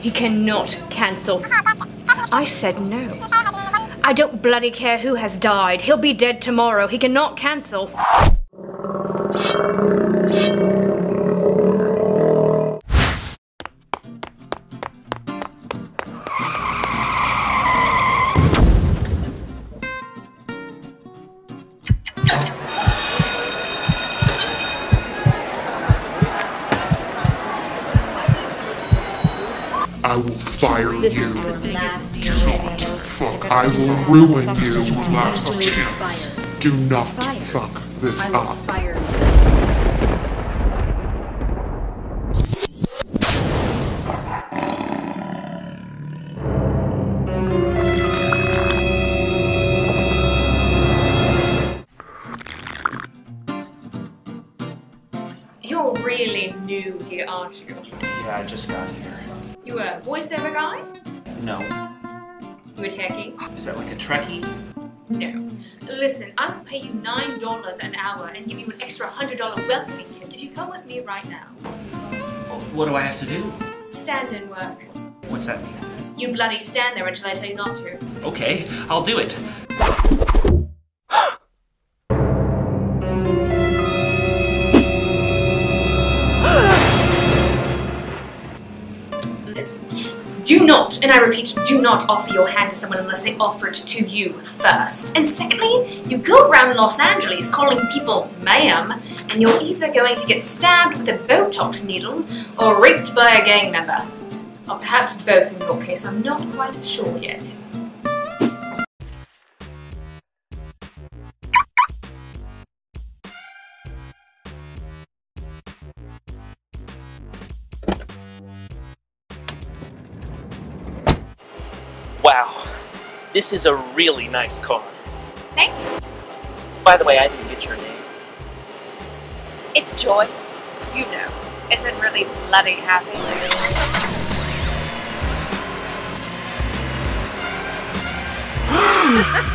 He cannot cancel. I said no. I don't bloody care who has died. He'll be dead tomorrow. He cannot cancel. I will fire you. I will ruin you with last chance. Do not fuck this up. You're really new here, aren't you? Yeah, I just got here. You a voiceover guy? No. You a techie? Is that like a Trekkie? No. Listen, I will pay you $9 an hour and give you an extra $100 welcoming gift if you come with me right now. What do I have to do? Stand and work. What's that mean? You bloody stand there until I tell you not to. Okay, I'll do it. Do not, and I repeat, do not offer your hand to someone unless they offer it to you first. And secondly, you go around Los Angeles calling people ma'am, and you're either going to get stabbed with a Botox needle or raped by a gang member. Or perhaps both in your case, I'm not quite sure yet. Wow, this is a really nice car. Thank you. By the way, I didn't get your name. It's Joy. You know, isn't really bloody happy.